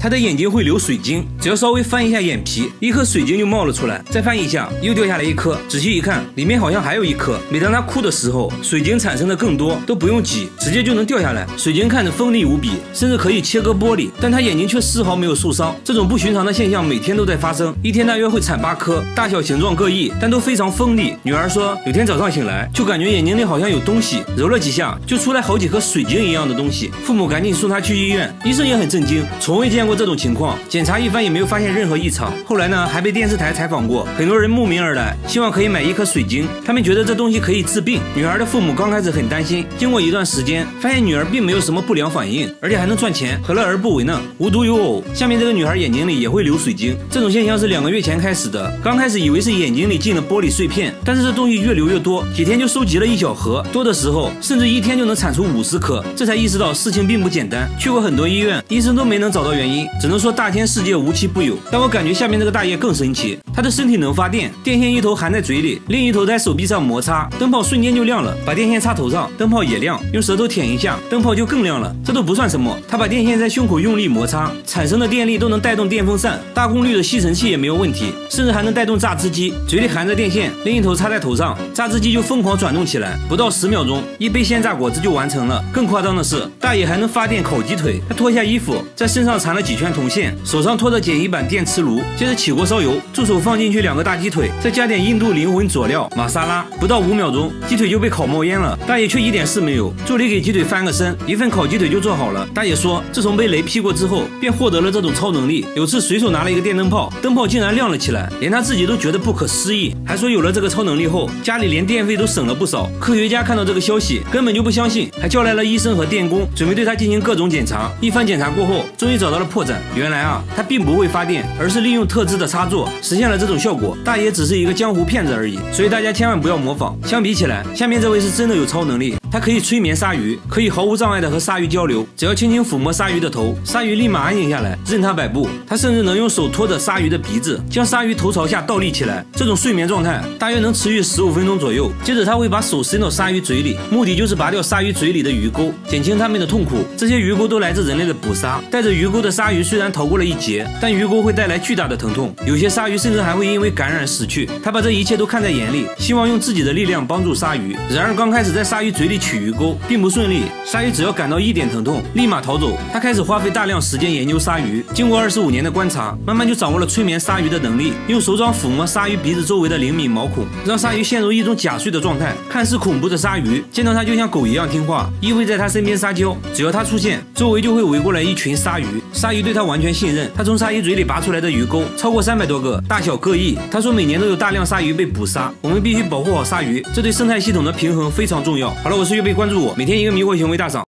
它的眼睛会流水晶，只要稍微翻一下眼皮，一颗水晶就冒了出来，再翻一下又掉下来一颗，仔细一看，里面好像还有一颗。每当它哭的时候，水晶产生的更多，都不用挤，直接就能掉下来。水晶看着锋利无比，甚至可以切割玻璃，但它眼睛却丝毫没有受伤。这种不寻常的现象每天都在发生，一天大约会产8颗，大小形状各异，但都非常锋利。女儿说，有天早上醒来，就感觉眼睛里好像有东西，揉了几下就出来好几颗水晶一样的东西。父母赶紧送她去医院，医生也很震惊，从未见过这种情况，检查一番也没有发现任何异常。后来呢，还被电视台采访过，很多人慕名而来，希望可以买一颗水晶，他们觉得这东西可以治病。女儿的父母刚开始很担心，经过一段时间，发现女儿并没有什么不良反应，而且还能赚钱，何乐而不为呢？无独有偶，下面这个女孩眼睛里也会流水晶，这种现象是2个月前开始的。刚开始以为是眼睛里进了玻璃碎片，但是这东西越流越多，几天就收集了1小盒，多的时候甚至一天就能产出50颗。这才意识到事情并不简单，去过很多医院，医生都没能找到原因，只能说大千世界无奇不有。但我感觉下面这个大爷更神奇，他的身体能发电，电线一头含在嘴里，另一头在手臂上摩擦，灯泡瞬间就亮了。把电线插头上，灯泡也亮，用舌头舔一下，灯泡就更亮了。这都不算什么，他把电线在胸口用力摩擦，产生的电力都能带动电风扇，大功率的吸尘器也没有问题，甚至还能带动榨汁机。嘴里含着电线，另一头插在头上，榨汁机就疯狂转动起来，不到10秒钟，一杯鲜榨果汁就完成了。更夸张的是，大爷还能发电烤鸡腿。他脱下衣服，在身上缠了几圈铜线，手上拖着简易版电磁炉，接着起锅烧油，助手放进去2个大鸡腿，再加点印度灵魂佐料玛莎拉，不到5秒钟，鸡腿就被烤冒烟了。大爷却一点事没有，助理给鸡腿翻个身，一份烤鸡腿就做好了。大爷说，自从被雷劈过之后，便获得了这种超能力。有次随手拿了一个电灯泡，灯泡竟然亮了起来，连他自己都觉得不可思议。还说有了这个超能力后，家里连电费都省了不少。科学家看到这个消息根本就不相信，还叫来了医生和电工，准备对他进行各种检查。一番检查过后，终于找到了破绽，原来啊，他并不会发电，而是利用特制的插座实现了这种效果。大爷只是一个江湖骗子而已，所以大家千万不要模仿。相比起来，下面这位是真的有超能力，他可以催眠鲨鱼，可以毫无障碍的和鲨鱼交流，只要轻轻抚摸鲨鱼的头，鲨鱼立马安静下来，任他摆布。他甚至能用手托着鲨鱼的鼻子，将鲨鱼头朝下倒立起来。这种睡眠状态大约能持续15分钟左右，接着他会把手伸到鲨鱼嘴里，目的就是拔掉鲨鱼嘴里的鱼钩，减轻他们的痛苦。这些鱼钩都来自人类的捕杀，带着鱼钩的鲨鱼虽然逃过了一劫，但鱼钩会带来巨大的疼痛，有些鲨鱼甚至还会因为感染死去。他把这一切都看在眼里，希望用自己的力量帮助鲨鱼。然而刚开始在鲨鱼嘴里取鱼钩并不顺利，鲨鱼只要感到一点疼痛立马逃走。他开始花费大量时间研究鲨鱼，经过25年的观察，慢慢就掌握了催眠鲨鱼的能力，用手掌抚摸鲨鱼鼻子周围的灵敏毛孔，让鲨鱼陷入一种假睡的状态。看似恐怖的鲨鱼见到他就像狗一样听话，依偎在他身边撒娇，只要他出现，周围就会围过来一群鲨鱼。鲨鱼对他完全信任，他从鲨鱼嘴里拔出来的鱼钩超过300多个，大小各异。他说每年都有大量鲨鱼被捕杀，我们必须保护好鲨鱼，这对生态系统的平衡非常重要。好了，我是月贝，关注我，每天一个迷惑行为大赏。